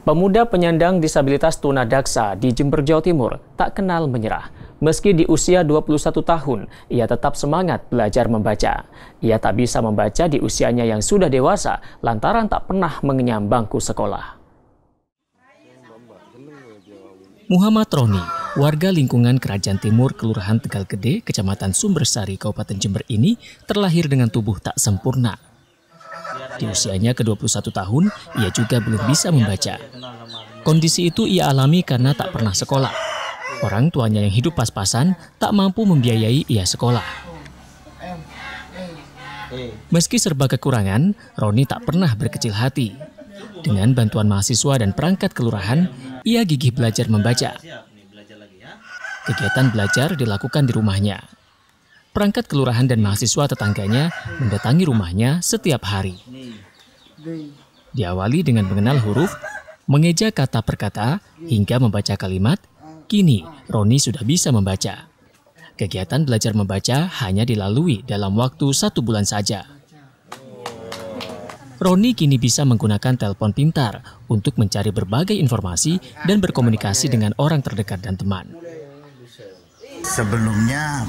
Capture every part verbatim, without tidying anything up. Pemuda penyandang disabilitas tunadaksa di Jember, Jawa Timur tak kenal menyerah. Meski di usia dua puluh satu tahun, ia tetap semangat belajar membaca. Ia tak bisa membaca di usianya yang sudah dewasa lantaran tak pernah mengenyam bangku sekolah. Muhammad Roni, warga lingkungan Krajan Timur, Kelurahan Tegalgede, Kecamatan Sumber Sari, Kabupaten Jember ini terlahir dengan tubuh tak sempurna. Di usianya ke dua puluh satu tahun, ia juga belum bisa membaca. Kondisi itu ia alami karena tak pernah sekolah. Orang tuanya yang hidup pas-pasan tak mampu membiayai ia sekolah. Meski serba kekurangan, Roni tak pernah berkecil hati. Dengan bantuan mahasiswa dan perangkat kelurahan, ia gigih belajar membaca. Kegiatan belajar dilakukan di rumahnya. Perangkat kelurahan dan mahasiswa tetangganya mendatangi rumahnya setiap hari. Diawali dengan mengenal huruf, mengeja kata per kata, hingga membaca kalimat, kini Roni sudah bisa membaca. Kegiatan belajar membaca hanya dilalui dalam waktu satu bulan saja. Roni kini bisa menggunakan telepon pintar untuk mencari berbagai informasi dan berkomunikasi dengan orang terdekat dan teman. Sebelumnya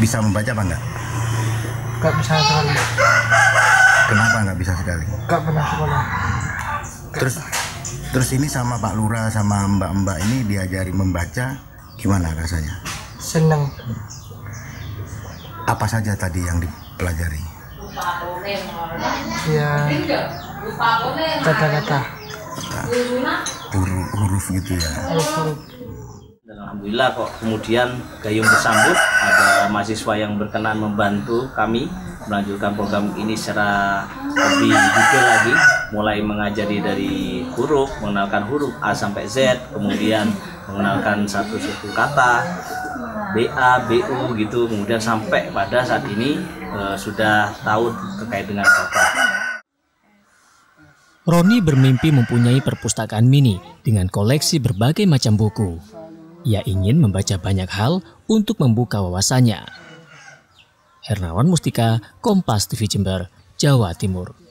bisa membaca apa enggak? Enggak bisa sekali. Kenapa enggak bisa sekali? Enggak pernah sekolah. Terus terus ini sama Pak Lurah sama Mbak-mbak ini diajari membaca, gimana rasanya? Senang. Apa saja tadi yang dipelajari? Ya kata-kata. Huruf-huruf gitu ya. Huruf-huruf. Alhamdulillah kok kemudian gayung bersambut, ada mahasiswa yang berkenan membantu kami melanjutkan program ini secara lebih detail lagi, mulai mengajari dari huruf, mengenalkan huruf A sampai Z, kemudian mengenalkan satu suku kata B, A, B, U gitu, kemudian sampai pada saat ini e, sudah tahu terkait dengan kata. Roni bermimpi mempunyai perpustakaan mini dengan koleksi berbagai macam buku. Ia ingin membaca banyak hal untuk membuka wawasannya. Hernawan Mustika, Kompas T V Jember, Jawa Timur.